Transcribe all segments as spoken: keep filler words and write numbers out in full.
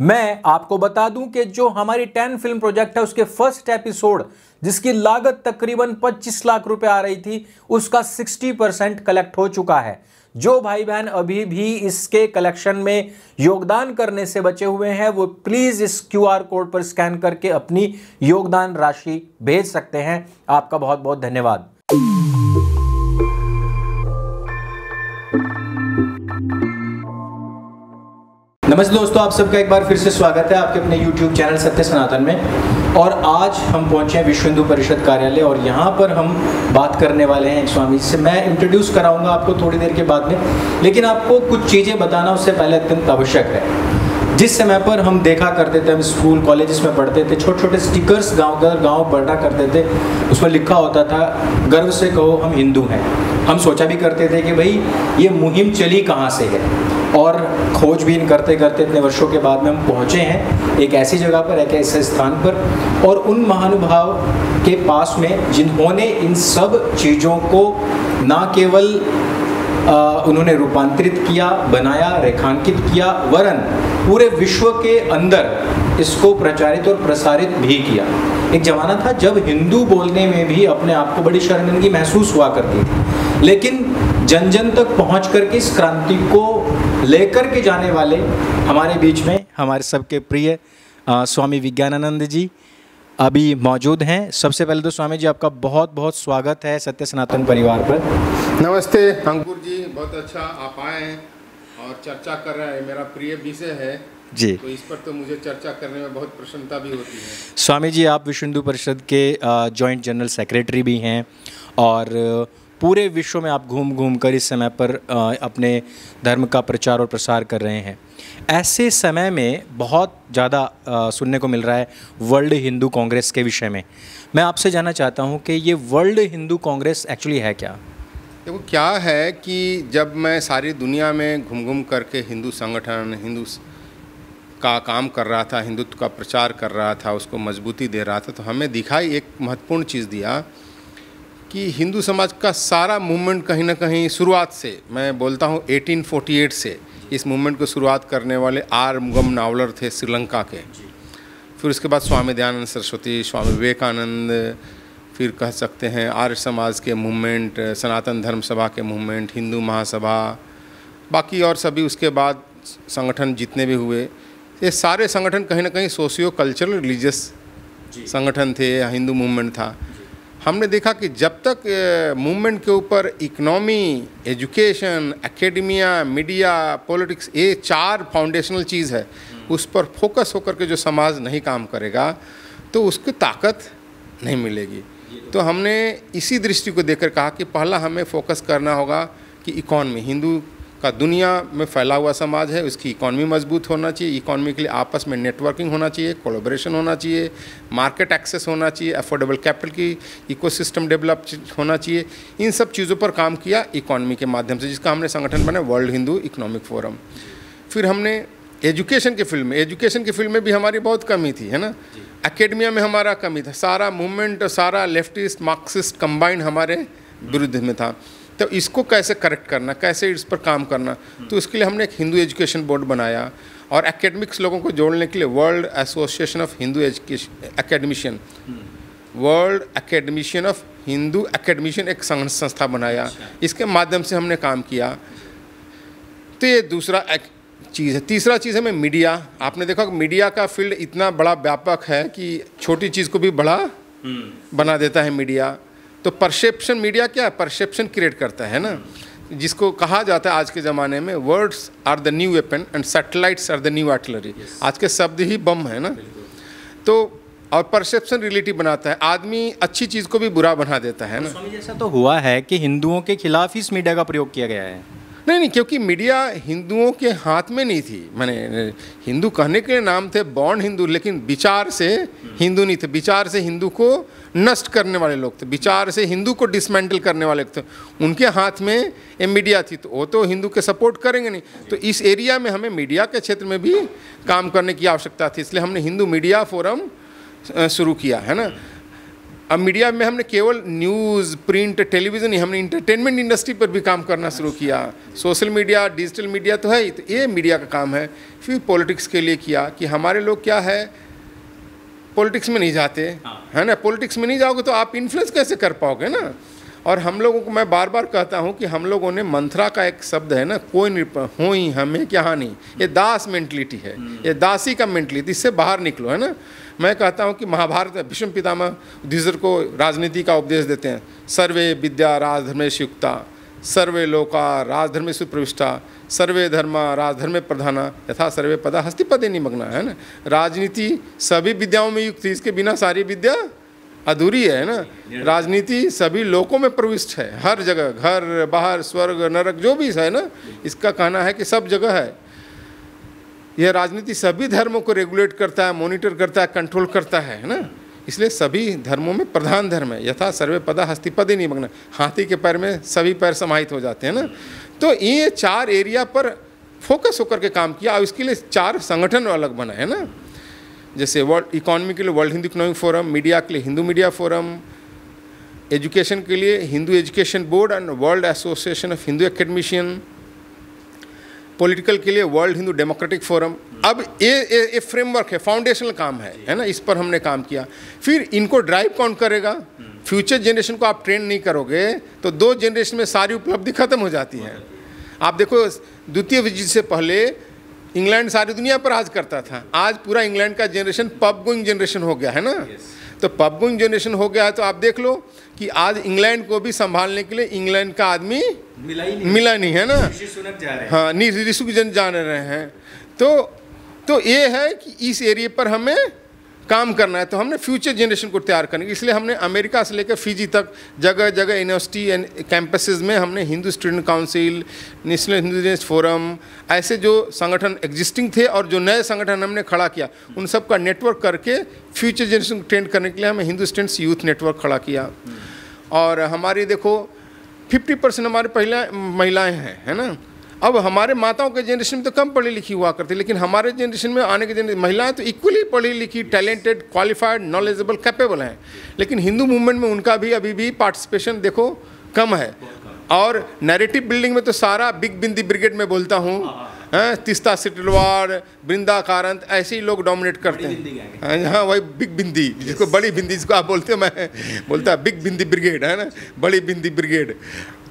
मैं आपको बता दूं कि जो हमारी टेन फिल्म प्रोजेक्ट है उसके फर्स्ट एपिसोड जिसकी लागत तकरीबन पच्चीस लाख रुपए आ रही थी उसका साठ परसेंट कलेक्ट हो चुका है। जो भाई बहन अभी भी इसके कलेक्शन में योगदान करने से बचे हुए हैं वो प्लीज़ इस क्यूआर कोड पर स्कैन करके अपनी योगदान राशि भेज सकते हैं। आपका बहुत बहुत धन्यवाद। नमस्ते दोस्तों, आप सबका एक बार फिर से स्वागत है आपके अपने YouTube चैनल सत्य सनातन में। और आज हम पहुंचे हैं विश्व हिंदू परिषद कार्यालय और यहाँ पर हम बात करने वाले हैं एक स्वामी से। मैं इंट्रोड्यूस कराऊंगा आपको थोड़ी देर के बाद में, लेकिन आपको कुछ चीज़ें बताना उससे पहले अत्यंत आवश्यक है। जिस समय पर हम देखा करते थे, हम स्कूल कॉलेज में पढ़ते थे, छोटे छोटे स्टिकर्स गाँव दर गाँव बटा करते थे, उसमें लिखा होता था गर्व से कहो हम हिंदू हैं। हम सोचा भी करते थे कि भाई ये मुहिम चली कहाँ से है, और खोजबीन करते करते इतने वर्षों के बाद में हम पहुँचे हैं एक ऐसी जगह पर, एक ऐसे स्थान पर और उन महानुभाव के पास में जिन्होंने इन सब चीज़ों को ना केवल आ, उन्होंने रूपांतरित किया, बनाया, रेखांकित किया, वरन पूरे विश्व के अंदर इसको प्रचारित और प्रसारित भी किया। एक ज़माना था जब हिंदू बोलने में भी अपने आप को बड़ी शर्मिंदगी महसूस हुआ करती थी, लेकिन जन जन तक पहुँच कर के इस क्रांति को लेकर के जाने वाले हमारे बीच में हमारे सबके प्रिय आ, स्वामी विज्ञानानंद जी अभी मौजूद हैं। सबसे पहले तो स्वामी जी आपका बहुत बहुत स्वागत है सत्य सनातन परिवार पर। नमस्ते अंकुर जी, बहुत अच्छा आप आए हैं और चर्चा कर रहे हैं, मेरा प्रिय विषय है जी, तो इस पर तो मुझे चर्चा करने में बहुत प्रसन्नता भी होती है। स्वामी जी आप विश्व हिंदू परिषद के जॉइंट जनरल सेक्रेटरी भी हैं और पूरे विश्व में आप घूम घूम कर इस समय पर अपने धर्म का प्रचार और प्रसार कर रहे हैं। ऐसे समय में बहुत ज़्यादा सुनने को मिल रहा है वर्ल्ड हिंदू कांग्रेस के विषय में। मैं आपसे जानना चाहता हूं कि ये वर्ल्ड हिंदू कांग्रेस एक्चुअली है क्या? देखो क्या है कि जब मैं सारी दुनिया में घूम घूम करके हिंदू संगठन, हिंदू का काम कर रहा था, हिंदुत्व का प्रचार कर रहा था, उसको मजबूती दे रहा था, तो हमें दिखाई एक महत्वपूर्ण चीज़ दिया कि हिंदू समाज का सारा मूवमेंट कहीं ना कहीं शुरुआत से, मैं बोलता हूँ अठारह सौ अड़तालीस से इस मूवमेंट को शुरुआत करने वाले आर मुगम नावलर थे श्रीलंका के, फिर उसके बाद स्वामी दयानंद सरस्वती, स्वामी विवेकानंद, फिर कह सकते हैं आर्य समाज के मूवमेंट, सनातन धर्म सभा के मूवमेंट, हिंदू महासभा, बाकी और सभी उसके बाद संगठन जितने भी हुए, ये सारे संगठन कहीं ना कहीं सोशियो कल्चरल रिलीजियस संगठन थे या हिंदू मूवमेंट था। हमने देखा कि जब तक मूवमेंट के ऊपर economy, education, academia, media, politics, ये चार फाउंडेशनल चीज़ है, उस पर फोकस होकर के जो समाज नहीं काम करेगा तो उसकी ताकत नहीं मिलेगी। तो हमने इसी दृष्टि को देखकर कहा कि पहला हमें फोकस करना होगा कि इकॉनमी, हिंदू का दुनिया में फैला हुआ समाज है, उसकी इकॉनमी मजबूत होना चाहिए, इकॉनमी के लिए आपस में नेटवर्किंग होना चाहिए, कोलैबोरेशन होना चाहिए, मार्केट एक्सेस होना चाहिए, अफोर्डेबल कैपिटल की इकोसिस्टम डेवलप होना चाहिए। इन सब चीज़ों पर काम किया इकॉनमी के माध्यम से, जिसका हमने संगठन बनाया वर्ल्ड हिंदू इकोनॉमिक फोरम। फिर हमने एजुकेशन के फील्ड में, एजुकेशन के फील्ड में भी हमारी बहुत कमी थी, है ना, एकेडमिया में हमारा कमी था, सारा मूवमेंट और सारा लेफ्टिस्ट मार्क्सिस्ट कंबाइंड हमारे विरुद्ध में था, तो इसको कैसे करेक्ट करना, कैसे इस पर काम करना, तो उसके लिए हमने एक हिंदू एजुकेशन बोर्ड बनाया और एकेडमिक्स लोगों को जोड़ने के लिए world association of Hindu education academician, world academician of Hindu academician एक संस्था बनाया, इसके माध्यम से हमने काम किया। तो ये दूसरा चीज़ है। तीसरा चीज़ है मैं मीडिया, आपने देखा मीडिया का फील्ड इतना बड़ा व्यापक है कि छोटी चीज़ को भी बड़ा बना देता है मीडिया। तो परसेप्शन, मीडिया क्या है, परसेप्शन क्रिएट करता है ना, जिसको कहा जाता है आज के ज़माने में words are the new weapon and satellites are the new artillery. आज के शब्द ही बम है ना, तो और परसेप्शन रियलिटी बनाता है, आदमी अच्छी चीज़ को भी बुरा बना देता है ना। स्वामी जैसा तो हुआ है कि हिंदुओं के खिलाफ इस मीडिया का प्रयोग किया गया है। नहीं नहीं, क्योंकि मीडिया हिंदुओं के हाथ में नहीं थी, मैंने हिंदू कहने के लिए नाम थे बॉर्न हिंदू, लेकिन विचार से हिंदू नहीं थे, विचार से हिंदू को नष्ट करने वाले लोग थे, विचार से हिंदू को डिसमेंटल करने वाले लोग थे, उनके हाथ में ये मीडिया थी, तो वो तो हिंदू के सपोर्ट करेंगे नहीं। तो इस एरिया में हमें मीडिया के क्षेत्र में भी काम करने की आवश्यकता थी, इसलिए हमने हिंदू मीडिया फोरम शुरू किया है ना। अब मीडिया में हमने केवल न्यूज़, प्रिंट, टेलीविज़न ही, हमने इंटरटेनमेंट इंडस्ट्री पर भी काम करना शुरू किया। सोशल मीडिया, डिजिटल मीडिया तो है ही, तो ये मीडिया का काम है। फिर पॉलिटिक्स के लिए किया कि हमारे लोग क्या है, पॉलिटिक्स में नहीं जाते है ना। पॉलिटिक्स में नहीं जाओगे तो आप इन्फ्लुएंस कैसे कर पाओगे ना। और हम लोगों को मैं बार बार कहता हूँ कि हम लोगों ने मंथरा का एक शब्द है ना, कोई निप हो ही हमें क्या हानि, ये दास मेंटलिटी है, ये दासी का मेंटलिटी, इससे बाहर निकलो है ना। मैं कहता हूँ कि महाभारत में भीष्म पितामह युधिष्ठिर को राजनीति का उपदेश देते हैं, सर्वे विद्या राजधर्मेषु युक्ता, सर्वे लोका राजधर्मेषु प्रविष्टा, सर्वे धर्मा राजधर्मे प्रधाना, यथा सर्वे पदा हस्ति पदे निमग्ना, है ना। राजनीति सभी विद्याओं में युक्त थी, इसके बिना सारी विद्या अधूरी है ना। राजनीति सभी लोकों में प्रविष्ट है, हर जगह, घर, बाहर, स्वर्ग, नरक, जो भी है ना, इसका कहना है कि सब जगह है। यह राजनीति सभी धर्मों को रेगुलेट करता है, मॉनिटर करता है, कंट्रोल करता है ना। इसलिए सभी धर्मों में प्रधान धर्म है, यथा सर्वे पदा हस्ति पदे निमग्ना, हाथी के पैर में सभी पैर समाहित हो जाते हैं ना। तो ये चार एरिया पर फोकस होकर के काम किया और इसके लिए चार संगठन अलग बना है ना। जैसे वर्ल्ड इकोनॉमी के लिए world Hindu economic forum, media के लिए हिंदू मीडिया फोरम, एजुकेशन के लिए Hindu education board and world association of Hindu academician, political के लिए वर्ल्ड हिंदू डेमोक्रेटिक फोरम। अब ये ये फ्रेमवर्क है, फाउंडेशनल काम है है ना, इस पर हमने काम किया। फिर इनको ड्राइव कौन करेगा, फ्यूचर जनरेशन को आप ट्रेन नहीं करोगे तो दो जनरेशन में सारी उपलब्धि खत्म हो जाती है। आप देखो द्वितीय विजय से पहले इंग्लैंड सारी दुनिया पर राज करता था, आज पूरा इंग्लैंड का जनरेशन पब गोइंग जनरेशन हो गया है ना। yes. तो पब गोइंग जनरेशन हो गया है तो आप देख लो कि आज इंग्लैंड को भी संभालने के लिए इंग्लैंड का आदमी मिला ही नहीं, मिला नहीं है ना। ऋषि सुनक जा रहे हैं, हाँ नहीं ऋषि जन जा रहे हैं। तो तो ये है कि इस एरिए पर हमें काम करना है। तो हमने फ्यूचर जनरेशन को तैयार करने, इसलिए हमने अमेरिका से लेकर फिजी तक जगह जगह यूनिवर्सिटी एंड कैंपसेस में हमने Hindu student council, national Hindu students forum, ऐसे जो संगठन एग्जिस्टिंग थे और जो नए संगठन हमने खड़ा किया, उन सब का नेटवर्क करके फ्यूचर जनरेशन को ट्रेंड करने के लिए हमें हिंदू स्टूडेंट्स यूथ नेटवर्क खड़ा किया। और हमारी देखो फिफ्टी परसेंट हमारे पहले महिलाएँ हैं है ना। अब हमारे माताओं के जनरेशन में तो कम पढ़ी लिखी हुआ करती, लेकिन हमारे जनरेशन में आने के जनरेशन महिलाएं तो इक्वली पढ़ी लिखी, टैलेंटेड, क्वालिफाइड, नॉलेजेबल, कैपेबल हैं। लेकिन हिंदू मूवमेंट में उनका भी अभी भी पार्टिसिपेशन देखो कम है। और नैरेटिव बिल्डिंग में तो सारा बिग बिंदी ब्रिगेड में बोलता हूँ, तिस्ता सेटलवाड़, वृंदा कारंत, ऐसे ही लोग डोमिनेट करते हैं। हाँ वही बिग बिंदी, जिसको बड़ी बिंदी जिसको आप बोलते हो, मैं बोलता बिग बिंदी ब्रिगेड है ना, बड़ी बिंदी ब्रिगेड।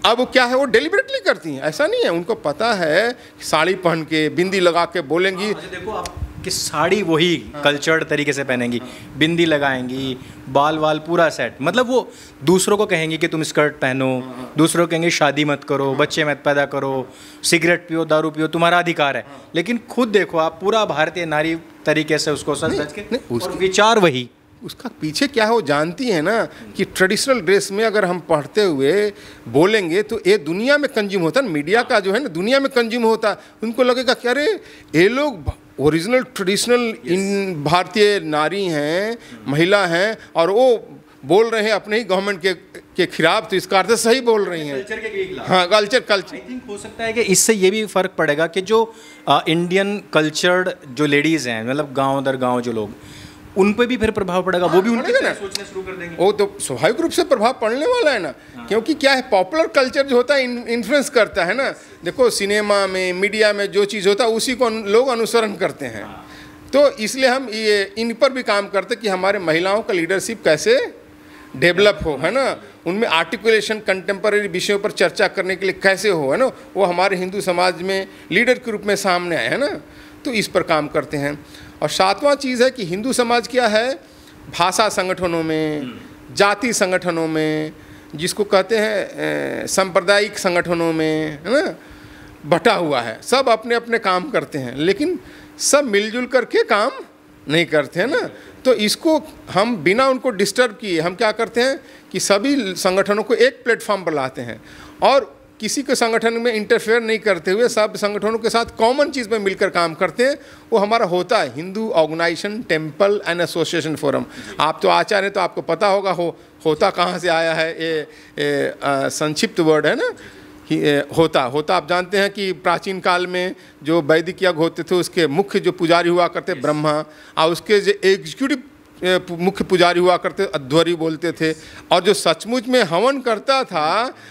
अब वो क्या है, वो डेलिबरेटली करती हैं, ऐसा नहीं है, उनको पता है साड़ी पहन के बिंदी लगा के बोलेंगी। हाँ, देखो आप कि साड़ी वही हाँ, कल्चर्ड तरीके से पहनेंगी, हाँ, बिंदी लगाएंगी, हाँ, बाल वाल पूरा सेट, मतलब वो दूसरों को कहेंगी कि तुम स्कर्ट पहनो, हाँ, दूसरों को कहेंगे शादी मत करो, हाँ, बच्चे मत पैदा करो, सिगरेट पियो, दारू पियो, तुम्हारा अधिकार है। हाँ, लेकिन खुद देखो आप पूरा भारतीय नारी तरीके से उसको सच सच के विचार वही। उसका पीछे क्या है वो जानती है ना कि ट्रेडिशनल ड्रेस में अगर हम पढ़ते हुए बोलेंगे तो ये दुनिया में कंज्यूम होता है, मीडिया का जो है ना दुनिया में कंज्यूम होता है। उनको लगेगा कि अरे ये लोग ओरिजिनल ट्रेडिशनल इन भारतीय नारी हैं, महिला हैं, और वो बोल रहे हैं अपने ही गवर्नमेंट के के खिलाफ, तो इसका अर्थ सही बोल रही हैं कल्चर के खिलाफ। हाँ कल्चर कल्चर आई थिंक हो सकता है कि इससे ये भी फ़र्क पड़ेगा कि जो इंडियन कल्चर्ड जो लेडीज़ हैं, मतलब गाँव दर गाँव जो लोग, उन पे भी फिर प्रभाव पड़ेगा। हाँ, वो भी उनके ना सोचने शुरू कर देंगे। वो तो स्वाभाविक रूप से प्रभाव पड़ने वाला है ना। हाँ, क्योंकि क्या है, पॉपुलर कल्चर जो होता है इन्फ्लुएंस करता है ना। देखो सिनेमा में, मीडिया में जो चीज़ होता है उसी को लोग अनुसरण करते हैं। हाँ, तो इसलिए हम ये इन पर भी काम करते कि हमारे महिलाओं का लीडरशिप कैसे डेवलप हो है ना, उनमें आर्टिकुलेशन, कंटेम्परेरी विषयों पर चर्चा करने के लिए कैसे हो है ना, वो हमारे हिंदू समाज में लीडर के रूप में सामने आए है ना। तो इस पर काम करते हैं। और सातवां चीज़ है कि हिंदू समाज क्या है, भाषा संगठनों में, जाति संगठनों में, जिसको कहते हैं सांप्रदायिक संगठनों में है ना, बटा हुआ है। सब अपने अपने काम करते हैं, लेकिन सब मिलजुल करके काम नहीं करते हैं ना। तो इसको हम बिना उनको डिस्टर्ब किए हम क्या करते हैं कि सभी संगठनों को एक प्लेटफॉर्म पर लाते हैं और किसी के संगठन में इंटरफेयर नहीं करते हुए सब संगठनों के साथ कॉमन चीज़ में मिलकर काम करते हैं। वो हमारा होता है Hindu organization temple and association forum. आप तो आचार्य हैं तो आपको पता होगा हो होता कहाँ से आया है, ये संक्षिप्त वर्ड है ना। ए, होता होता आप जानते हैं कि प्राचीन काल में जो वैदिक यज्ञ होते थे उसके मुख्य जो पुजारी हुआ करते ब्रह्मा, और उसके जो एग्जीक्यूटिव मुख्य पुजारी हुआ करते, अध्वरी बोलते थे, और जो सचमुच में हवन करता था,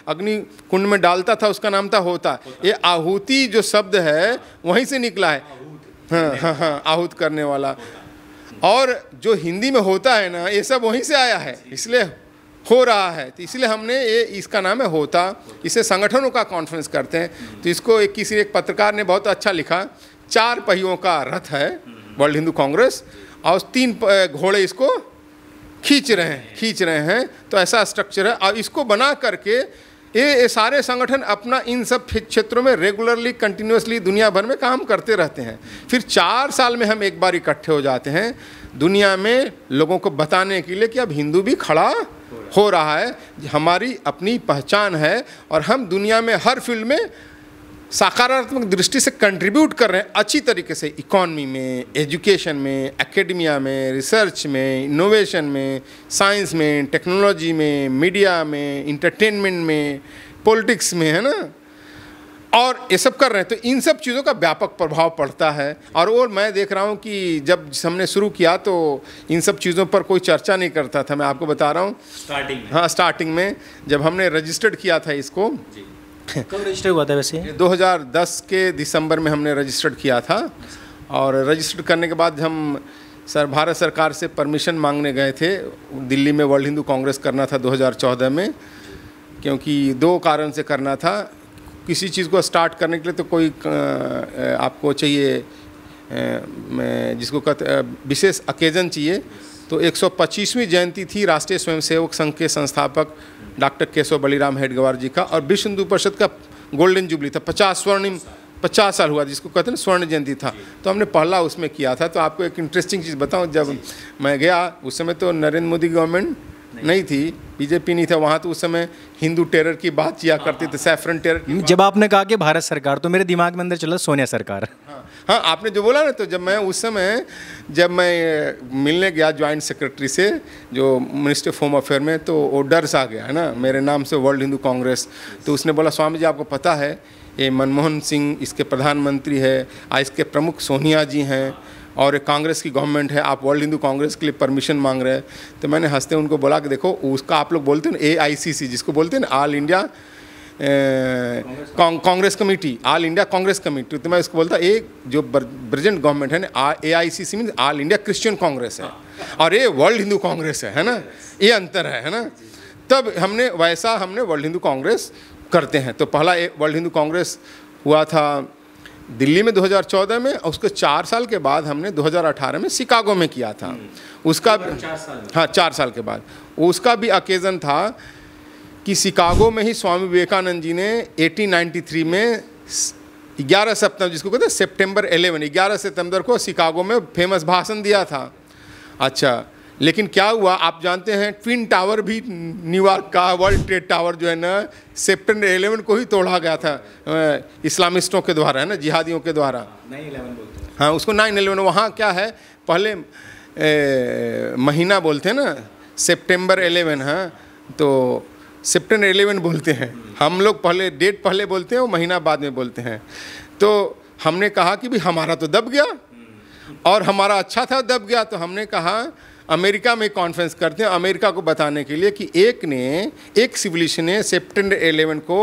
अग्नि कुंड में डालता था, उसका नाम था होता। ये आहुति जो शब्द है वहीं से निकला है, हाँ हाँ हाँ आहूत करने वाला। और जो हिंदी में होता है ना, ये सब वहीं से आया है, इसलिए हो रहा है। तो इसलिए हमने ये, इसका नाम है होता। इसे संगठनों का कॉन्फ्रेंस करते हैं। तो इसको एक किसी एक पत्रकार ने बहुत अच्छा लिखा, चार पहियों का रथ है वर्ल्ड हिंदू कांग्रेस और तीन घोड़े इसको खींच रहे हैं खींच रहे हैं तो ऐसा स्ट्रक्चर है। और इसको बना करके ये, ये सारे संगठन अपना इन सब क्षेत्रों में रेगुलरली कंटिन्यूसली दुनिया भर में काम करते रहते हैं। फिर चार साल में हम एक बार इकट्ठे हो जाते हैं दुनिया में लोगों को बताने के लिए कि अब हिंदू भी खड़ा हो रहा है, हमारी अपनी पहचान है और हम दुनिया में हर फील्ड में सकारात्मक दृष्टि से कंट्रीब्यूट कर रहे हैं अच्छी तरीके से, इकोनॉमी में, एजुकेशन में, एकेडमिया में, रिसर्च में, इनोवेशन में, साइंस में, टेक्नोलॉजी में, मीडिया में, इंटरटेनमेंट में, पॉलिटिक्स में, है ना, और ये सब कर रहे हैं। तो इन सब चीज़ों का व्यापक प्रभाव पड़ता है। और और मैं देख रहा हूँ कि जब हमने शुरू किया तो इन सब चीज़ों पर कोई चर्चा नहीं करता था, मैं आपको बता रहा हूँ स्टार्टिंग में। हाँ, स्टार्टिंग में जब हमने रजिस्टर्ड किया था इसको, जी। कब रजिस्टर हुआ था वैसे? दो हज़ार दस के दिसंबर में हमने रजिस्टर्ड किया था। और रजिस्टर्ड करने के बाद हम सर भारत सरकार से परमिशन मांगने गए थे, दिल्ली में वर्ल्ड हिंदू कांग्रेस करना था दो हज़ार चौदह में, क्योंकि दो कारण से करना था। किसी चीज़ को स्टार्ट करने के लिए तो कोई आपको चाहिए, जिसको कहते विशेष अकेजन चाहिए। तो एक सौ पच्चीसवीं जयंती थी राष्ट्रीय स्वयंसेवक संघ के संस्थापक डॉक्टर केशव बलिराम हेडगवार जी का, और विश्व हिंदू परिषद का गोल्डन जुबली था, पचास स्वर्णिम पचास साल हुआ, जिसको कहते हैं स्वर्ण जयंती था। तो हमने पहला उसमें किया था। तो आपको एक इंटरेस्टिंग चीज़ बताऊं, जब मैं गया उस समय तो नरेंद्र मोदी गवर्नमेंट नहीं थी, बीजेपी नहीं था वहाँ, तो उस समय हिंदू टेरर की बात किया करती थी, सैफरन टेरर। जब आपने कहा कि भारत सरकार, तो मेरे दिमाग में अंदर चला सोनिया सरकार। हाँ हाँ, आपने जो बोला ना, तो जब मैं उस समय जब मैं मिलने गया ज्वाइंट सेक्रेटरी से जो मिनिस्टर फॉर्म अफेयर में, तो वो डर सा गया है ना मेरे नाम से वर्ल्ड हिंदू कांग्रेस। तो उसने बोला, स्वामी जी आपको पता है ये मनमोहन सिंह इसके प्रधानमंत्री है, आज के प्रमुख सोनिया जी हैं और एक कांग्रेस की गवर्नमेंट है, आप वर्ल्ड हिंदू कांग्रेस के लिए परमिशन मांग रहे हैं। तो मैंने हंसते उनको बोला कि देखो, उसका आप लोग बोलते हैं ए आई सी सी, जिसको बोलते हैं all India Congress committee, all India Congress committee. तो मैं उसको बोलता, एक जो प्रेजेंट गवर्नमेंट है ना, A I C C means all India Christian Congress है और ये वर्ल्ड हिंदू कांग्रेस है, है ना, ये अंतर है, है ना। तब हमने वैसा हमने वर्ल्ड हिंदू कांग्रेस करते हैं। तो पहला वर्ल्ड हिंदू कांग्रेस हुआ था दिल्ली में दो हज़ार चौदह में, और उसके चार साल के बाद हमने दो हज़ार अठारह में शिकागो में किया था। उसका चार साल, हाँ चार साल के बाद, उसका भी अकेजन था कि शिकागो में ही स्वामी विवेकानंद जी ने अठारह तिरानवे में ग्यारह सितंबर, जिसको कहते हैं सेप्टेम्बर ग्यारह, ग्यारह सितंबर को शिकागो में फेमस भाषण दिया था। अच्छा, लेकिन क्या हुआ, आप जानते हैं ट्विन टावर भी न्यूयॉर्क का, वर्ल्ड ट्रेड टावर जो है ना, सेप्टेम्बर इलेवन को ही तोड़ा गया था इस्लामिस्टों के द्वारा, है ना, जिहादियों के द्वारा। नाइन इलेवन बोलते हैं, हाँ उसको नाइन इलेवन। वहाँ क्या है, पहले ए, महीना बोलते हैं ना सेप्टेम्बर इलेवन, हाँ तो सेप्टेम्बर इलेवन बोलते हैं। हम लोग पहले डेट पहले बोलते हैं और महीना बाद में बोलते हैं। तो हमने कहा कि भाई हमारा तो दब गया, और हमारा अच्छा था दब गया। तो हमने कहा अमेरिका में कॉन्फ्रेंस करते हैं, अमेरिका को बताने के लिए कि एक ने एक सिविलाइजेशन ने सेप्टेम्बर इलेवन को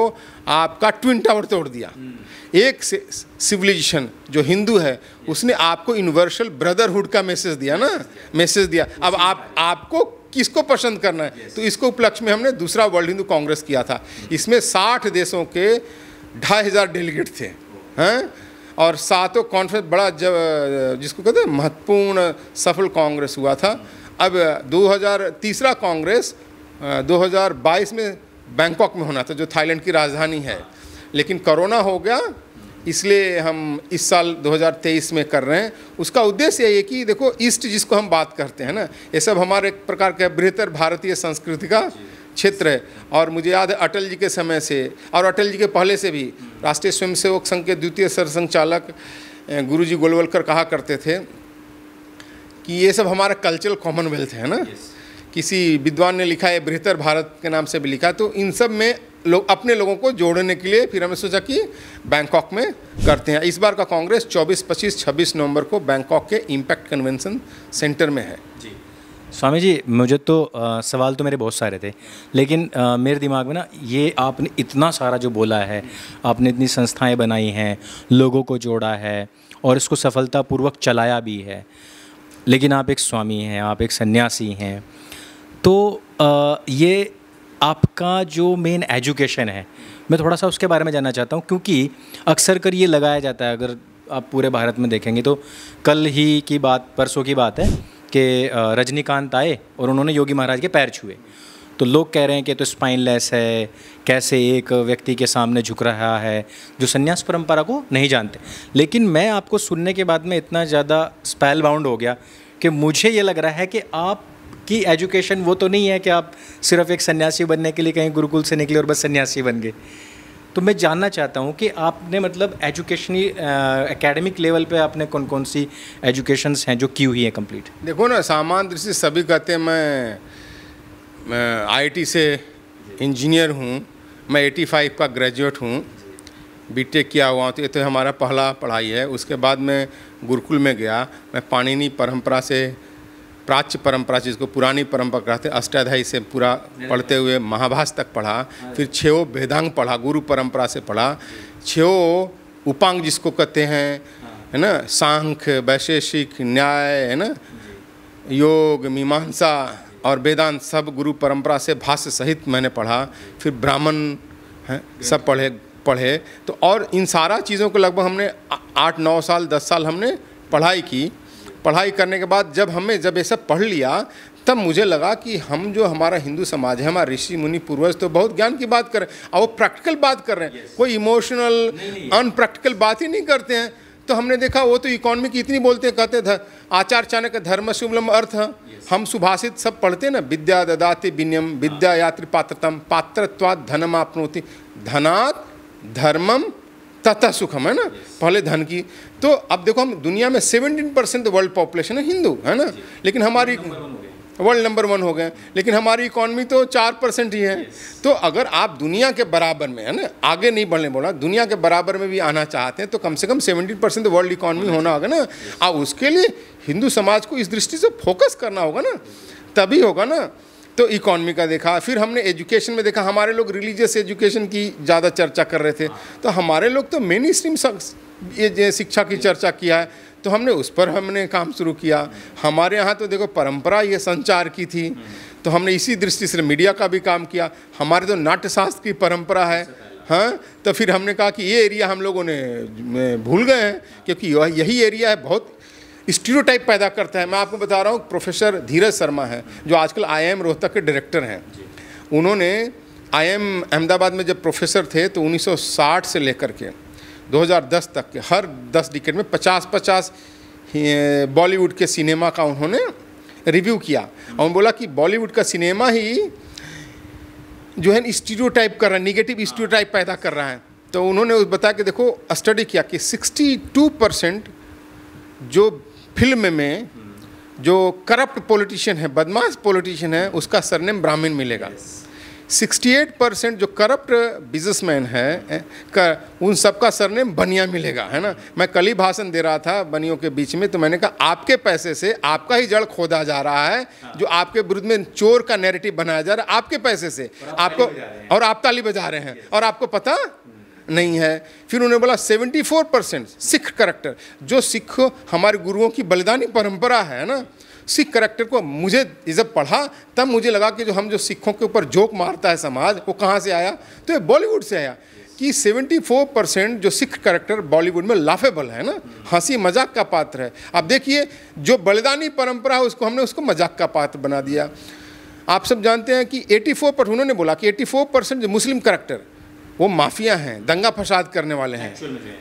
आपका ट्विन टावर तोड़ दिया। एक सिविलाइजेशन जो हिंदू है उसने आपको यूनिवर्सल ब्रदरहुड का मैसेज दिया ना, मैसेज दिया। अब आप आपको किसको पसंद करना है। तो इसको उपलक्ष्य में हमने दूसरा वर्ल्ड हिंदू कांग्रेस किया था। इसमें साठ देशों के ढाई हज़ार डेलीगेट थे, हैं, और सातों कॉन्फ्रेंस बड़ा, जब जिसको कहते हैं महत्वपूर्ण सफल कांग्रेस हुआ था। अब दो हज़ार तीसरा कांग्रेस दो हज़ार बाईस में बैंकॉक में होना था, जो थाईलैंड की राजधानी है, लेकिन कोरोना हो गया, इसलिए हम इस साल दो हज़ार तेईस में कर रहे हैं। उसका उद्देश्य यही है कि देखो, ईस्ट जिसको हम बात करते हैं ना, ये सब हमारे एक प्रकार के बेहतर भारतीय संस्कृति का क्षेत्र है। और मुझे याद है अटल जी के समय से और अटल जी के पहले से भी राष्ट्रीय स्वयंसेवक संघ के द्वितीय सरसंघचालक गुरुजी गोलवलकर कहा करते थे कि ये सब हमारा कल्चरल कॉमनवेल्थ है ना। किसी विद्वान ने लिखा है, बेहतर भारत के नाम से भी लिखा। तो इन सब में लोग अपने लोगों को जोड़ने के लिए फिर हमने सोचा कि बैंकॉक में करते हैं। इस बार का कांग्रेस चौबीस पच्चीस छब्बीस नवंबर को बैंकॉक के इम्पैक्ट कन्वेंशन सेंटर में है। स्वामी जी, मुझे तो आ, सवाल तो मेरे बहुत सारे थे, लेकिन आ, मेरे दिमाग में ना ये आपने इतना सारा जो बोला है, आपने इतनी संस्थाएं बनाई हैं, लोगों को जोड़ा है और इसको सफलतापूर्वक चलाया भी है, लेकिन आप एक स्वामी हैं, आप एक सन्यासी हैं, तो आ, ये आपका जो मेन एजुकेशन है, मैं थोड़ा सा उसके बारे में जानना चाहता हूँ, क्योंकि अक्सर कर ये लगाया जाता है, अगर आप पूरे भारत में देखेंगे तो कल ही की बात, परसों की बात है कि रजनीकांत आए और उन्होंने योगी महाराज के पैर छुए, तो लोग कह रहे हैं कि तो स्पाइनलेस है, कैसे एक व्यक्ति के सामने झुक रहा है, जो सन्यास परंपरा को नहीं जानते। लेकिन मैं आपको सुनने के बाद में इतना ज़्यादा स्पेल बाउंड हो गया कि मुझे ये लग रहा है कि आप कि एजुकेशन वो तो नहीं है कि आप सिर्फ एक सन्यासी बनने के लिए कहीं गुरुकुल से निकले और बस सन्यासी बन गए। तो मैं जानना चाहता हूँ कि आपने मतलब एजुकेशनी एकेडमिक लेवल पे आपने कौन कौन सी एजुकेशंस हैं जो की हुई है कंप्लीट? देखो ना, सामान्य दृष्टि सभी कहते हैं, मैं, मैं आईटी से इंजीनियर हूँ, मैं एटी फाइव का ग्रेजुएट हूँ, बीटेक किया हुआ, तो ये तो हमारा पहला पढ़ाई है। उसके बाद मैं गुरुकुल में गया, मैं पाणिनि परम्परा से, प्राच्य परंपरा जिसको पुरानी परंपरा कहते हैं, अष्टाध्यायी से पूरा पढ़ते हुए महाभाष्य तक पढ़ा, फिर छो वेदांग पढ़ा, गुरु परंपरा से पढ़ा, छो उपांग जिसको कहते हैं, है ना, सांख्य, वैशेषिक, न्याय, है ना, योग, मीमांसा और वेदांत सब गुरु परंपरा से भाष्य सहित मैंने पढ़ा, फिर ब्राह्मण है सब पढ़े पढ़े तो और इन सारा चीज़ों को लगभग हमने आठ नौ साल दस साल हमने पढ़ाई की। पढ़ाई करने के बाद जब हमें जब ये सब पढ़ लिया, तब मुझे लगा कि हम जो हमारा हिंदू समाज है, हमारे ऋषि मुनि पूर्वज तो बहुत ज्ञान की बात कर रहे हैं और वो प्रैक्टिकल बात कर रहे हैं, yes. कोई इमोशनल अनप्रैक्टिकल बात ही नहीं करते हैं। तो हमने देखा वो तो इकोनॉमी की इतनी बोलते हैं, कहते थे आचार चाणक्य का धर्म शुभलम अर्थ, yes. हम सुभाषित सब पढ़ते हैं ना, विद्या ददाति विनयम, विद्या यात्री पात्रतम, पात्रत्वाद धनम आपनोति, धनात् धर्मम तथा सुखम, है ना, पहले धन की। तो अब देखो, हम दुनिया में सत्रह परसेंट वर्ल्ड पॉपुलेशन है हिंदू, है ना, लेकिन हमारी वर्ल्ड नंबर वन हो गए, लेकिन हमारी इकोनॉमी तो चार परसेंट ही है। तो अगर आप दुनिया के बराबर में, है ना, आगे नहीं बढ़ने बोला, दुनिया के बराबर में भी आना चाहते हैं तो कम से कम सत्रह परसेंट वर्ल्ड इकोनॉमी होना होगा ना, और उसके लिए हिंदू समाज को इस दृष्टि से फोकस करना होगा ना, तभी होगा ना। तो इकोनॉमी का देखा, फिर हमने एजुकेशन में देखा, हमारे लोग रिलीजियस एजुकेशन की ज़्यादा चर्चा कर रहे थे, तो हमारे लोग तो मेन स्ट्रीम शिक्षा की चर्चा किया है, तो हमने उस पर हमने काम शुरू किया। हमारे यहाँ तो देखो परंपरा ये संचार की थी, तो हमने इसी दृष्टि से मीडिया का भी काम किया। हमारे तो नाट्यशास्त्र की परंपरा है, हाँ, तो फिर हमने कहा कि ये एरिया हम लोगों ने भूल गए हैं, क्योंकि यही एरिया है बहुत स्टीरियोटाइप पैदा करता है। मैं आपको बता रहा हूँ, प्रोफेसर धीरज शर्मा है जो आजकल आई आई एम रोहतक के डायरेक्टर हैं, उन्होंने आई आई एम अहमदाबाद में जब प्रोफेसर थे तो उन्नीस सौ साठ से लेकर के दो हज़ार दस तक के हर दस डिकेड में पचास पचास बॉलीवुड के सिनेमा का उन्होंने रिव्यू किया, और उन्होंने बोला कि बॉलीवुड का सिनेमा ही जो है स्टीरियोटाइप कर रहा है, निगेटिव स्टीरियोटाइप पैदा कर रहा है। तो उन्होंने बताया कि देखो स्टडी किया कि सिक्सटी टू परसेंट जो फिल्म में जो करप्ट पॉलिटिशियन है, बदमाश पॉलिटिशियन है, उसका सरनेम ब्राह्मण मिलेगा। अड़सठ परसेंट जो करप्ट बिजनेसमैन है का, उन सबका सरनेम बनिया मिलेगा, है ना। मैं कल ही भाषण दे रहा था बनियों के बीच में, तो मैंने कहा आपके पैसे से आपका ही जड़ खोदा जा रहा है, जो आपके विरुद्ध में चोर का नैरेटिव बनाया जा रहा है आपके पैसे से, आपको और आप ताली बजा रहे हैं और आपको पता नहीं है। फिर उन्होंने बोला चौहत्तर परसेंट सिख करैक्टर, जो सिख हमारे गुरुओं की बलिदानी परंपरा है ना, सिख करैक्टर को मुझे जब पढ़ा तब मुझे लगा कि जो हम जो सिखों के ऊपर जोक मारता है समाज, वो कहाँ से आया, तो ये बॉलीवुड से आया कि चौहत्तर परसेंट जो सिख करैक्टर बॉलीवुड में लाफेबल है ना, हंसी मजाक का पात्र है। अब देखिए जो बलिदानी परंपरा है उसको हमने उसको मजाक का पात्र बना दिया। आप सब जानते हैं कि एटी फोर परसेंट उन्होंने बोला कि एटी फोर परसेंट जो मुस्लिम करैक्टर वो माफिया हैं, दंगा फसाद करने वाले हैं,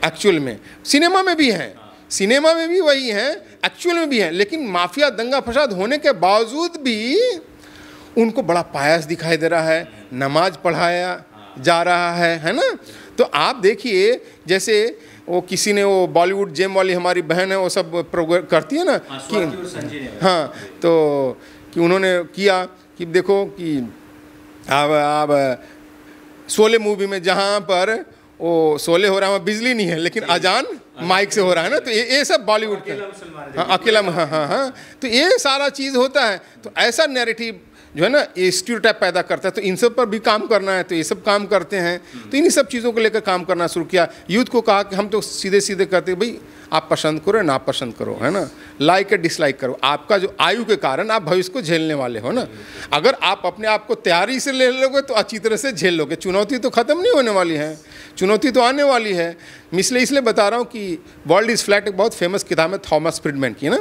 एक्चुअल में सिनेमा में भी हैं, सिनेमा में भी वही हैं, एक्चुअल में भी हैं, लेकिन माफिया दंगा फसाद होने के बावजूद भी उनको बड़ा पायस दिखाई दे रहा है, नमाज पढ़ाया जा रहा है, है ना। तो आप देखिए जैसे वो किसी ने वो बॉलीवुड जेम वाली हमारी बहन है वो सब प्रोग्राम करती है ना कि हाँ, तो कि उन्होंने किया कि देखो कि अब अब शोले मूवी में जहाँ पर वो शोले हो रहा है वहाँ बिजली नहीं है, लेकिन अजान माइक से हो रहा है ना, तो ये सब बॉलीवुड का अकेला, हाँ हाँ हाँ, तो ये सारा चीज़ होता है। तो ऐसा नैरेटिव जो है ना ये स्टीरियोटाइप पैदा करता है, तो इन सब पर भी काम करना है, तो ये सब काम करते हैं। तो इन्हीं सब चीज़ों को लेकर काम करना शुरू किया। यूथ को कहा कि हम तो सीधे सीधे कहते हैं भाई आप पसंद करो ना पसंद करो, है ना, लाइक या डिसलाइक करो, आपका जो आयु के कारण आप भविष्य को झेलने वाले हो ना। अगर आप अपने आप को तैयारी से ले लोगे तो अच्छी तरह से झेल लोगे, चुनौती तो ख़त्म नहीं होने वाली है, चुनौती तो आने वाली है। इसलिए इसलिए बता रहा हूँ कि वर्ल्ड इज़ फ्लैट एक बहुत फेमस किताब है थॉमस फ्रीडमैन की ना,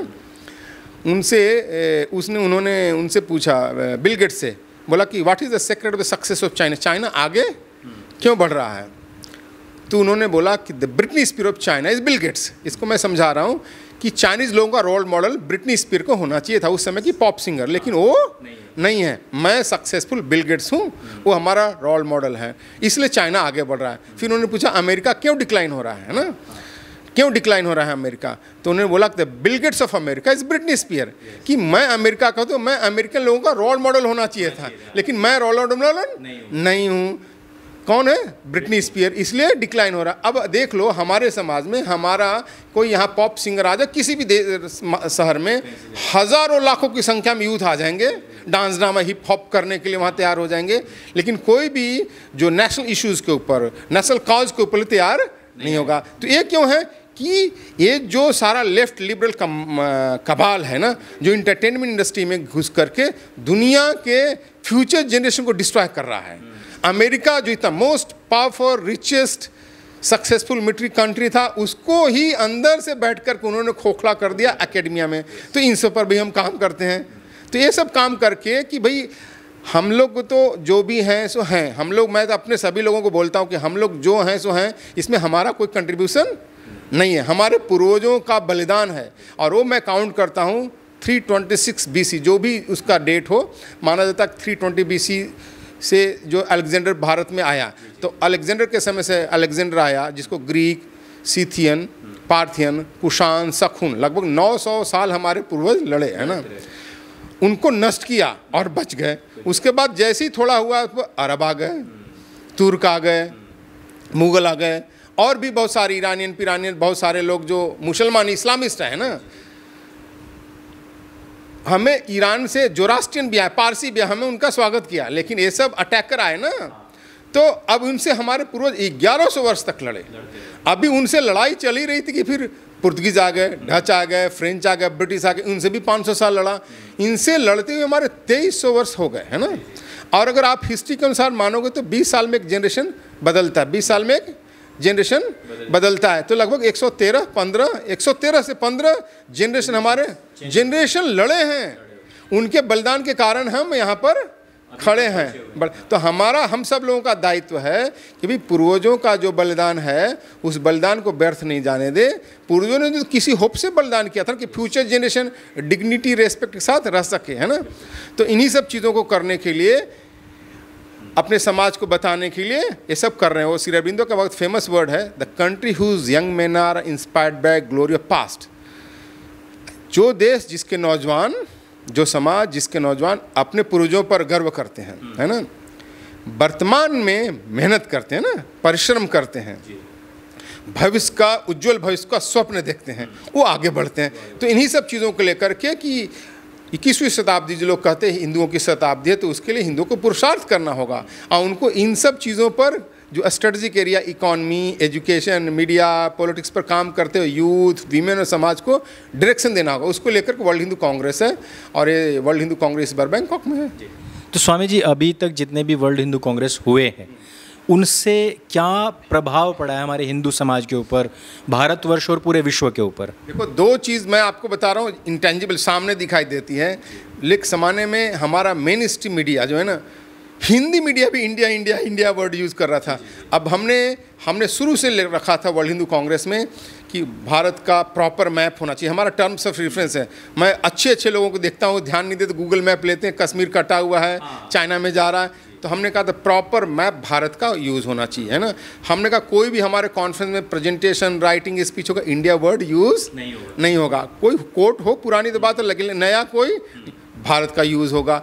उनसे उसने उन्होंने उनसे पूछा बिल गेट्स से, बोला कि what is the secret of the success of China, China आगे क्यों बढ़ रहा है। तो उन्होंने बोला कि the Britney Spear of China is Bill Gates. इसको मैं समझा रहा हूँ कि चाइनीज़ लोगों का रोल मॉडल ब्रिटनी स्पीयर को होना चाहिए था उस समय की पॉप सिंगर, लेकिन वो नहीं है, नहीं है। मैं सक्सेसफुल बिल गेट्स हूँ, वो हमारा रोल मॉडल है, इसलिए चाइना आगे बढ़ रहा है। फिर उन्होंने पूछा अमेरिका क्यों डिक्लाइन हो रहा है ना, क्यों डिक्लाइन हो रहा है अमेरिका। तो उन्होंने बोला the Bill Gates of America is Britney Spear, कि मैं अमेरिका का तो मैं अमेरिकन लोगों का रोल मॉडल होना चाहिए था, लेकिन मैं रोल मॉडल नहीं हूँ। कौन है? ब्रिटनी स्पीयर, इसलिए डिक्लाइन हो रहा। अब देख लो हमारे समाज में, हमारा कोई यहाँ पॉप सिंगर आ जाए किसी भी शहर में, हज़ारों लाखों की संख्या में यूथ आ जाएंगे डांस ड्रामा हिप हॉप करने के लिए, वहाँ तैयार हो जाएंगे, लेकिन कोई भी जो नेशनल इश्यूज़ के ऊपर नेशनल कॉज के ऊपर तैयार नहीं होगा। तो ये क्यों है कि ये जो सारा लेफ्ट लिबरल कबाल है ना, जो इंटरटेनमेंट इंडस्ट्री में घुस करके दुनिया के फ्यूचर जनरेशन को डिस्ट्रॉय कर रहा है। अमेरिका जो इतना most powerful richest successful military country था, उसको ही अंदर से बैठ कर उन्होंने खोखला कर दिया एकेडमिया में। तो इन सब पर भी हम काम करते हैं। तो ये सब काम करके कि भाई हम लोग तो जो भी हैं सो हैं, हम लोग, मैं तो अपने सभी लोगों को बोलता हूँ कि हम लोग जो हैं सो हैं, इसमें हमारा कोई कंट्रीब्यूशन नहीं है, हमारे पूर्वजों का बलिदान है। और वो मैं काउंट करता हूँ तीन सौ छब्बीस बीसी, जो भी उसका डेट हो, माना जाता है तीन सौ बीस बीसी से जो अलेक्जेंडर भारत में आया, तो अलेक्जेंडर के समय से अलेक्जेंडर आया, जिसको ग्रीक, सीथियन, पार्थियन, कुशान, सखुन, लगभग नौ सौ साल हमारे पूर्वज लड़े है ना, उनको नष्ट किया और बच गए। उसके बाद जैसे ही थोड़ा हुआ तो अरब आ गए, तुर्क आ गए, मुग़ल आ गए, और भी बहुत सारे ईरानियन पिरानियन, बहुत सारे लोग जो मुसलमान इस्लामिस्ट हैं ना। हमें ईरान से जोरास्ट्रियन भी आए, पारसी भी, हमें उनका स्वागत किया, लेकिन ये सब अटैकर आए ना, तो अब उनसे हमारे पूर्वज ग्यारह सौ वर्ष तक लड़े। अभी उनसे लड़ाई चली रही थी कि फिर पुर्तगीज आ गए, डच आ गए, फ्रेंच आ गए, ब्रिटिश आ गए, उनसे भी पाँच सौ साल लड़ा। इनसे लड़ते हुए हमारे तेईस सौ वर्ष हो गए है ना। और अगर आप हिस्ट्री के अनुसार मानोगे तो बीस साल में एक जनरेशन बदलता है, बीस साल में एक जनरेशन बदलता है। तो लगभग एक सौ तेरह पंद्रह एक सौ तेरह से पंद्रह जनरेशन हमारे जनरेशन लड़े हैं, उनके बलिदान के कारण हम यहाँ पर खड़े हैं। तो हमारा, हम सब लोगों का दायित्व है कि भाई पूर्वजों का जो बलिदान है उस बलिदान को व्यर्थ नहीं जाने दे। पूर्वजों ने तो किसी होप से बलिदान किया था कि फ्यूचर जनरेशन डिग्निटी रेस्पेक्ट के साथ रह सके है ना। तो इन्हीं सब चीज़ों को करने के लिए, अपने समाज को बताने के लिए ये सब कर रहे हैं। वो श्री अरबिंदो का बहुत फेमस वर्ड है, the country whose young man are inspired by glory of past. जो देश, जिसके नौजवान, जो समाज जिसके नौजवान अपने पूर्वजों पर गर्व करते हैं है ना, वर्तमान में मेहनत करते हैं ना, परिश्रम करते हैं, भविष्य का उज्जवल भविष्य का स्वप्न देखते हैं, वो आगे बढ़ते हैं। तो इन्हीं सब चीज़ों को लेकर के कि इक्कीसवीं शताब्दी जो लोग कहते हैं हिंदुओं की शताब्दी है, तो उसके लिए हिंदुओं को पुरुषार्थ करना होगा और उनको इन सब चीज़ों पर जो strategic area economy, education, media, politics पर काम करते हुए यूथ, वीमेन और समाज को डायरेक्शन देना होगा। उसको लेकर वर्ल्ड हिंदू कांग्रेस है, और ये वर्ल्ड हिंदू कांग्रेस इस बार बैंकॉक में है। तो स्वामी जी, अभी तक जितने भी वर्ल्ड हिंदू कांग्रेस हुए हैं उनसे क्या प्रभाव पड़ा है हमारे हिंदू समाज के ऊपर, भारतवर्ष और पूरे विश्व के ऊपर? देखो, दो चीज़ मैं आपको बता रहा हूँ, इंटेंजिबल सामने दिखाई देती है, लेकिन समाने में हमारा मेन स्ट्रीम मीडिया जो है ना, हिंदी मीडिया भी India India India word use कर रहा था। अब हमने हमने शुरू से ले रखा था वर्ल्ड हिंदू कांग्रेस में कि भारत का प्रॉपर मैप होना चाहिए, हमारा टर्म्स ऑफ रेफरेंस है। मैं अच्छे अच्छे लोगों को देखता हूँ, ध्यान नहीं देते, गूगल मैप लेते हैं, कश्मीर कटा हुआ है, चाइना में जा रहा है। तो हमने कहा था प्रॉपर मैप भारत का यूज़ होना चाहिए है ना। हमने कहा कोई भी हमारे कॉन्फ्रेंस में प्रेजेंटेशन, राइटिंग, स्पीच होगा, इंडिया वर्ड यूज़ नहीं होगा, नहीं होगा। कोई कोट हो पुरानी तो बात है, लेकिन नया कोई भारत का यूज़ होगा।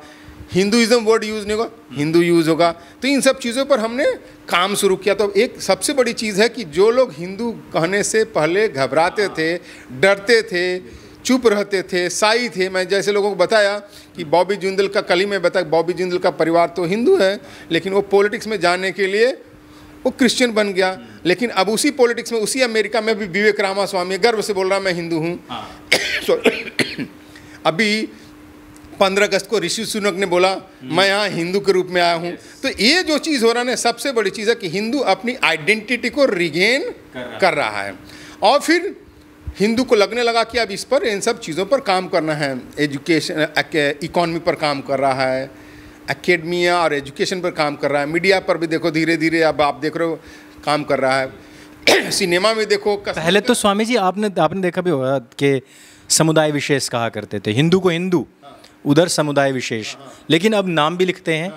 हिंदुइज्म वर्ड यूज़ नहीं होगा, हिंदू यूज़ होगा। तो इन सब चीज़ों पर हमने काम शुरू किया। तो एक सबसे बड़ी चीज़ है कि जो लोग हिंदू कहने से पहले घबराते थे, डरते थे, चुप रहते थे, साई थे, मैं जैसे लोगों को बताया कि बॉबी जिंदल का, कल ही मैं बताया बॉबी जिंदल का परिवार तो हिंदू है, लेकिन वो पॉलिटिक्स में जाने के लिए वो क्रिश्चियन बन गया। लेकिन अब उसी पॉलिटिक्स में, उसी अमेरिका में भी विवेक रामा स्वामी गर्व से बोल रहा मैं हिंदू हूँ। अभी पंद्रह अगस्त को ऋषि सुनक ने बोला मैं यहाँ हिंदू के रूप में आया हूँ। तो ये जो चीज़ हो रहा है, सबसे बड़ी चीज़ है कि हिंदू अपनी आइडेंटिटी को रिगेन कर, कर रहा है। और फिर हिंदू को लगने लगा कि अब इस पर, इन सब चीज़ों पर काम करना है। एजुकेशन, इकोनॉमी पर काम कर रहा है, एकेडमिया और एजुकेशन पर काम कर रहा है, मीडिया पर भी देखो धीरे धीरे अब आप देख रहे हो काम कर रहा है, सिनेमा में देखो। पहले तो स्वामी जी आपने आपने देखा भी होगा कि समुदाय विशेष कहा करते थे हिंदू को, हिंदू उधर समुदाय विशेष, लेकिन अब नाम भी लिखते हैं।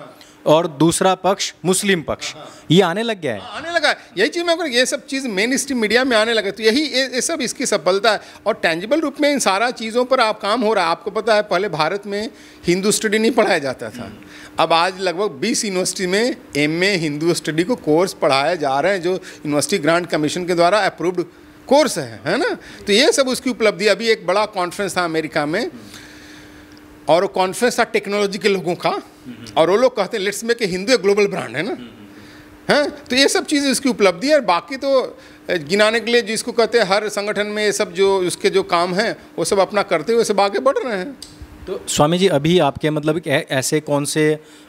और दूसरा पक्ष मुस्लिम पक्ष, ये आने लग गया है, आने लगा है। यही चीज़ मैं करूँ, ये सब चीज़ मेन स्ट्रीम मीडिया में आने लगे। तो यही ये, ये सब इसकी सफलता है। और टेंजिबल रूप में इन सारा चीज़ों पर आप काम हो रहा है। आपको पता है पहले भारत में हिंदू स्टडी नहीं पढ़ाया जाता था, अब आज लगभग बीस यूनिवर्सिटी में एम ए हिंदू स्टडी को कोर्स पढ़ाए जा रहे हैं, जो यूनिवर्सिटी ग्रांट कमीशन के द्वारा अप्रूव्ड कोर्स है, है ना। तो ये सब उसकी उपलब्धि। अभी एक बड़ा कॉन्फ्रेंस था अमेरिका में, और वो कॉन्फ्रेंस था टेक्नोलॉजी के लोगों का, और वो लोग कहते हैं let's make a Hindu a global brand, है ना, हैं। तो ये सब चीज़ें इसकी उपलब्धि है। और बाकी तो गिनाने के लिए, जिसको कहते हैं हर संगठन में ये सब जो उसके जो काम हैं वो सब अपना करते हुए सब आगे बढ़ रहे हैं। तो स्वामी जी अभी आपके मतलब ऐसे कौन से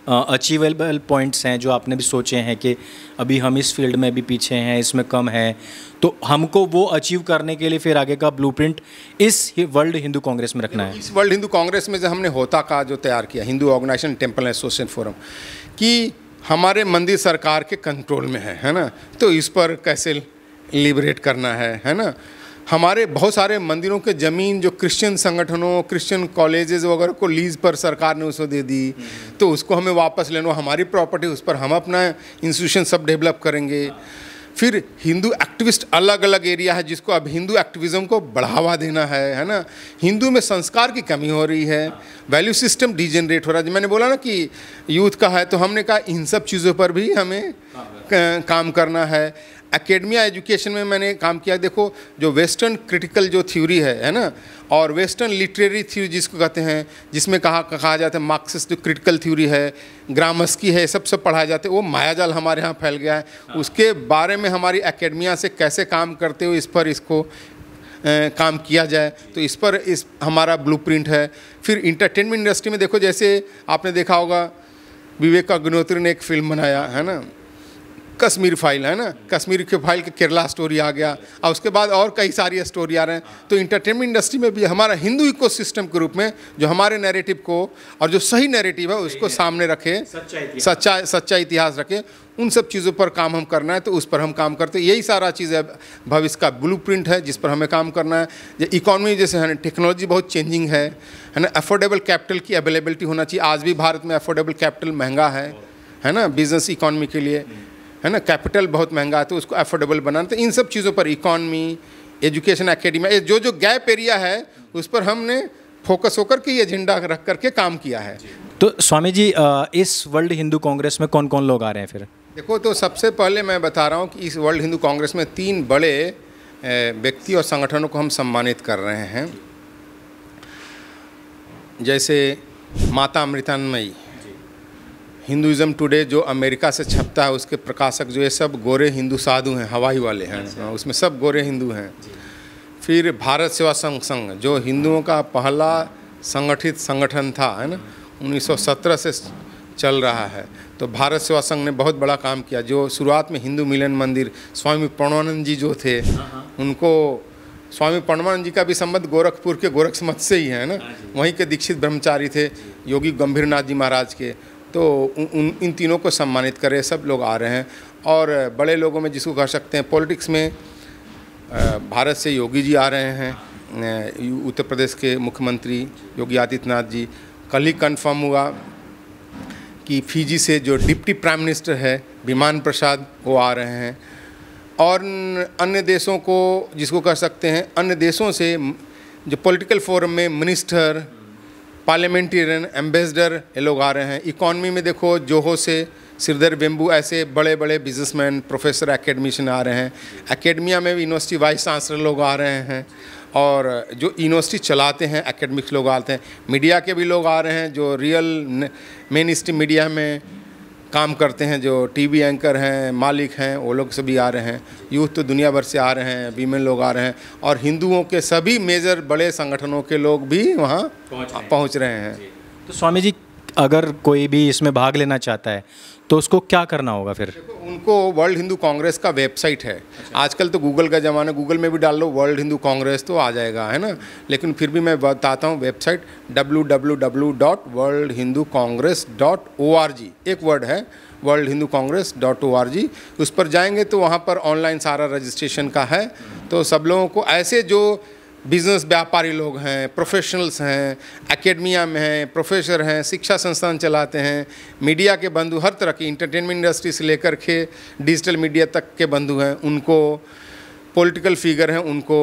अचीवेबल पॉइंट्स हैं जो आपने भी सोचे हैं कि अभी हम इस फील्ड में भी पीछे हैं, इसमें कम है, तो हमको वो अचीव करने के लिए फिर आगे का ब्लूप्रिंट इस वर्ल्ड हिंदू कांग्रेस में रखना है। इस वर्ल्ड हिंदू कांग्रेस में जो हमने होता का जो तैयार किया, Hindu organization temple association forum, कि हमारे मंदिर सरकार के कंट्रोल में है, है ना, तो इस पर कैसे लिबरेट करना है, है ना। हमारे बहुत सारे मंदिरों के ज़मीन जो क्रिश्चियन संगठनों, क्रिश्चियन कॉलेजेस वगैरह को लीज पर सरकार ने उसको दे दी, तो उसको हमें वापस लेना। हमारी प्रॉपर्टी, उस पर हम अपना इंस्टीट्यूशन सब डेवलप करेंगे। फिर हिंदू एक्टिविस्ट, अलग अलग एरिया है जिसको अब हिंदू एक्टिविज़म को बढ़ावा देना है, है ना। हिंदू में संस्कार की कमी हो रही है, वैल्यू सिस्टम डिजेनरेट हो रहा है। मैंने बोला ना कि यूथ का है, तो हमने कहा इन सब चीज़ों पर भी हमें काम करना है। एकेडमिया एजुकेशन में मैंने काम किया। देखो जो वेस्टर्न क्रिटिकल जो थ्योरी है, है ना, और वेस्टर्न लिटरेरी थ्योरी जिसको कहते हैं, जिसमें कहा कहा जाता है मार्क्सिस्ट क्रिटिकल थ्योरी है, ग्रामस्की है, सब सब पढ़ाया जाता है। वो मायाजाल हमारे यहाँ फैल गया है, उसके बारे में हमारी एकेडमिया से कैसे काम करते हुए इस पर इसको ए, काम किया जाए, तो इस पर इस हमारा ब्लूप्रिंट है। फिर इंटरटेनमेंट इंडस्ट्री में देखो, जैसे आपने देखा होगा विवेक अग्निहोत्री ने एक फिल्म बनाया, है ना, कश्मीर फाइल, है ना, कश्मीर के फाइल के केरला स्टोरी आ गया, और उसके बाद और कई सारी स्टोरी आ रहे हैं। तो इंटरटेनमेंट इंडस्ट्री में भी हमारा हिंदू इकोसिस्टम के रूप में जो हमारे नैरेटिव को, और जो सही नैरेटिव है उसको सामने रखे, सच्चा सच्चा इतिहास रखे, उन सब चीज़ों पर काम हम करना है, तो उस पर हम काम करते। यही सारा चीज़ है, भविष्य का ब्लूप्रिंट है जिस पर हमें काम करना है। इकोनॉमी जैसे है ना, टेक्नोलॉजी बहुत चेंजिंग है, है ना। अफोर्डेबल कैपिटल की अवेलेबिलिटी होना चाहिए। आज भी भारत में अफोर्डेबल कैपिटल महंगा है, है ना, बिजनेस इकोनॉमी के लिए, है ना, कैपिटल बहुत महंगा है, तो उसको अफोर्डेबल बनाना। तो इन सब चीज़ों पर इकॉनमी, एजुकेशन, एकेडमी, जो जो गैप एरिया है उस पर हमने फोकस होकर के ये एजेंडा रख करके काम किया है। तो स्वामी जी इस वर्ल्ड हिंदू कांग्रेस में कौन कौन लोग आ रहे हैं फिर? देखो, तो सबसे पहले मैं बता रहा हूँ कि इस वर्ल्ड हिंदू कांग्रेस में तीन बड़े व्यक्ति और संगठनों को हम सम्मानित कर रहे हैं। जैसे माता अमृतानमयी, हिंदुइज्म टुडे जो अमेरिका से छपता है उसके प्रकाशक जो, ये सब गोरे हिंदू साधु हैं, हवाई वाले हैं, उसमें सब गोरे हिंदू हैं। फिर भारत सेवा संघ संघ जो हिंदुओं का पहला संगठित संगठन था, है ना, उन्नीस सौ सत्रह से चल रहा है। तो भारत सेवा संघ ने बहुत बड़ा काम किया, जो शुरुआत में हिंदू मिलन मंदिर, स्वामी प्रणवानंद जी जो थे, उनको, स्वामी प्रणवानंद जी का भी संबंध गोरखपुर के गोरख मठ से ही है ना, वहीं के दीक्षित ब्रह्मचारी थे योगी गंभीरनाथ जी महाराज के। तो उन इन तीनों को सम्मानित करें, सब लोग आ रहे हैं। और बड़े लोगों में जिसको कह सकते हैं पॉलिटिक्स में, भारत से योगी जी आ रहे हैं, उत्तर प्रदेश के मुख्यमंत्री योगी आदित्यनाथ जी। कल ही कन्फर्म हुआ कि फिजी से जो डिप्टी प्राइम मिनिस्टर है विमान प्रसाद, वो आ रहे हैं। और अन्य देशों को, जिसको कह सकते हैं अन्य देशों से जो पॉलिटिकल फोरम में मिनिस्टर, पार्लियामेंटेरियन, एम्बेसडर ये लोग आ रहे हैं। इकॉनमी में देखो जोहो से सिरदर बेम्बू ऐसे बड़े बड़े बिजनेसमैन, प्रोफेसर, एकेडमिशन आ रहे हैं। एकेडमिया में भी यूनिवर्सिटी वाइस चांसलर लोग आ रहे हैं और जो यूनिवर्सिटी चलाते हैं एकेडमिक्स लोग आते हैं। मीडिया के भी लोग आ रहे हैं जो रियल मेन स्ट्रीम मीडिया में काम करते हैं, जो टीवी एंकर हैं, मालिक हैं, वो लोग सभी आ रहे हैं। यूथ तो दुनिया भर से आ रहे हैं, वीमेन लोग आ रहे हैं और हिंदुओं के सभी मेजर बड़े संगठनों के लोग भी वहाँ पहुँच रहे हैं। तो स्वामी जी, अगर कोई भी इसमें भाग लेना चाहता है तो उसको क्या करना होगा फिर? उनको वर्ल्ड हिंदू कांग्रेस का वेबसाइट है। अच्छा। आजकल तो गूगल का ज़माना, गूगल में भी डाल लो वर्ल्ड हिंदू कांग्रेस तो आ जाएगा, है ना। लेकिन फिर भी मैं बताता हूँ website W W W dot world Hindu Congress dot O R G, एक वर्ड है world Hindu Congress dot O R G. उस पर जाएंगे तो वहाँ पर ऑनलाइन सारा रजिस्ट्रेशन का है। तो सब लोगों को ऐसे जो बिजनेस व्यापारी लोग हैं, प्रोफेशनल्स हैं, एकेडमिया में हैं, प्रोफेसर हैं, शिक्षा संस्थान चलाते हैं, मीडिया के बंधु, हर तरह की इंटरटेनमेंट इंडस्ट्री से लेकर के डिजिटल मीडिया तक के बंधु हैं उनको, पॉलिटिकल फिगर हैं उनको,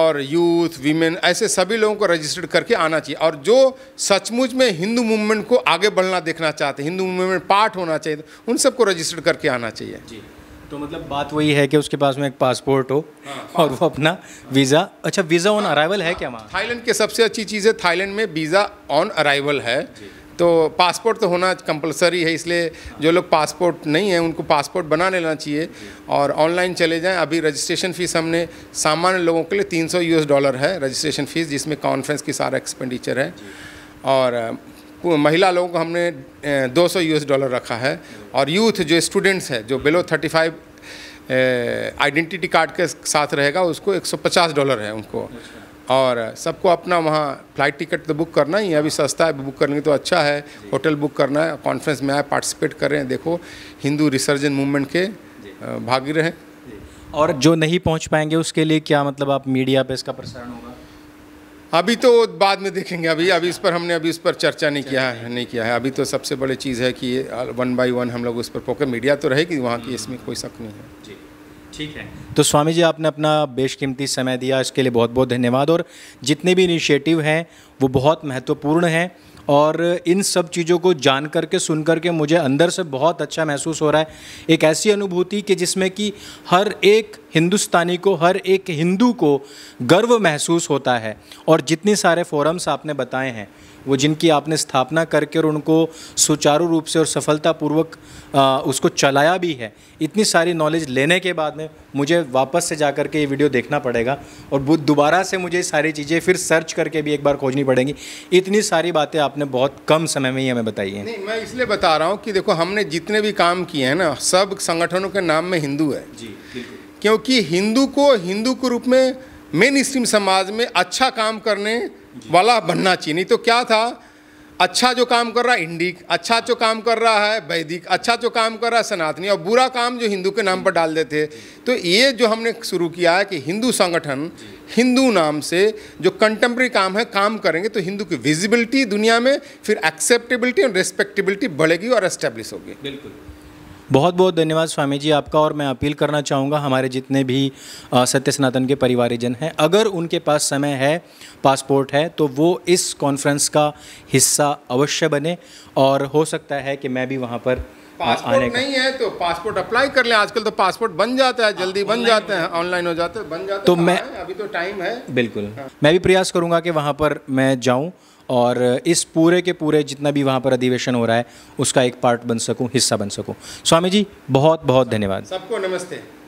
और यूथ, वीमेन, ऐसे सभी लोगों को रजिस्टर्ड करके आना चाहिए। और जो सचमुच में हिंदू मूवमेंट को आगे बढ़ना देखना चाहते हैं, हिंदू मूवमेंट पार्ट होना चाहिए, उन सबको रजिस्टर्ड करके आना चाहिए। जी, तो मतलब बात वही है कि उसके पास में एक पासपोर्ट हो, हाँ, और वो अपना वीज़ा, अच्छा वीज़ा ऑन अराइवल है क्या वहाँ? थाईलैंड के सबसे अच्छी चीज़ है, थाईलैंड में वीज़ा ऑन अराइवल है, तो पासपोर्ट तो होना कंपलसरी है। इसलिए जो लोग पासपोर्ट नहीं है उनको पासपोर्ट बना लेना चाहिए और ऑनलाइन चले जाएं। अभी रजिस्ट्रेशन फ़ीस हमने सामान्य लोगों के लिए तीन सौ यू एस डॉलर है रजिस्ट्रेशन फ़ीस, जिसमें कॉन्फ्रेंस की सारा एक्सपेंडिचर है, और महिला लोगों को हमने दो सौ यूएस डॉलर रखा है। और यूथ जो स्टूडेंट्स है जो बिलो पैंतीस आइडेंटिटी कार्ड के साथ रहेगा उसको एक सौ पचास डॉलर है उनको। और सबको अपना वहाँ फ्लाइट टिकट तो बुक करना ही है, अभी सस्ता है, बुक करने तो अच्छा है। होटल बुक करना है, कॉन्फ्रेंस में आए, पार्टिसिपेट कर रहे हैं, देखो हिंदू रिसर्जन मूवमेंट के भागी रहे। और जो नहीं पहुँच पाएंगे उसके लिए क्या मतलब आप मीडिया पर इसका प्रसारण होगा? अभी तो बाद में देखेंगे, अभी अभी इस पर हमने अभी इस पर चर्चा नहीं किया है नहीं किया है अभी तो सबसे बड़ी चीज़ है कि वन बाय वन हम लोग उस पर फोकस, मीडिया तो रहेगी वहाँ की, इसमें कोई शक नहीं है। जी, ठीक है। तो स्वामी जी, आपने अपना बेशकीमती समय दिया, इसके लिए बहुत बहुत धन्यवाद। और जितने भी इनिशिएटिव हैं वो बहुत महत्वपूर्ण हैं और इन सब चीज़ों को जान कर के, सुन कर के मुझे अंदर से बहुत अच्छा महसूस हो रहा है। एक ऐसी अनुभूति कि जिसमें कि हर एक हिंदुस्तानी को, हर एक हिंदू को गर्व महसूस होता है। और जितने सारे फोरम्स आपने बताए हैं वो, जिनकी आपने स्थापना करके और उनको सुचारू रूप से और सफलतापूर्वक उसको चलाया भी है, इतनी सारी नॉलेज लेने के बाद में मुझे वापस से जा कर के ये वीडियो देखना पड़ेगा और दोबारा से मुझे सारी चीज़ें फिर सर्च करके भी एक बार खोजनी पड़ेंगी। इतनी सारी बातें आपने बहुत कम समय में ही हमें बताई हैं। नहीं, मैं इसलिए बता रहा हूँ कि देखो हमने जितने भी काम किए हैं ना, सब संगठनों के नाम में हिंदू है जी, क्योंकि हिंदू को हिंदू के रूप में मेन स्ट्रीम समाज में अच्छा काम करने वाला बनना चाहिए। नहीं तो क्या था, अच्छा जो काम कर रहा है इंडिक, अच्छा जो काम कर रहा है वैदिक, अच्छा जो काम कर रहा है सनातनी, और बुरा काम जो हिंदू के नाम पर डाल देते। तो ये जो हमने शुरू किया है कि हिंदू संगठन हिंदू नाम से जो कंटेम्प्रेरी काम है काम करेंगे तो हिंदू की विजिबिलिटी दुनिया में, फिर एक्सेप्टेबिलिटी और रिस्पेक्टेबिलिटी बढ़ेगी और एस्टेब्लिश होगी। बिल्कुल, बहुत बहुत धन्यवाद स्वामी जी आपका। और मैं अपील करना चाहूँगा हमारे जितने भी सत्य सनातन के परिवारजन हैं, अगर उनके पास समय है, पासपोर्ट है, तो वो इस कॉन्फ्रेंस का हिस्सा अवश्य बने और हो सकता है कि मैं भी वहाँ पर आने का। नहीं है तो पासपोर्ट अप्लाई कर लें, आजकल तो पासपोर्ट बन जाता है, जल्दी बन जाते हैं, ऑनलाइन हो जाते हैं, बन जाते हैं। तो मैं अभी तो टाइम है, बिल्कुल मैं भी प्रयास करूँगा कि वहाँ पर मैं जाऊँ और इस पूरे के पूरे जितना भी वहाँ पर अधिवेशन हो रहा है उसका एक पार्ट बन सकूं, हिस्सा बन सकूं। स्वामी जी बहुत बहुत धन्यवाद। सबको नमस्ते।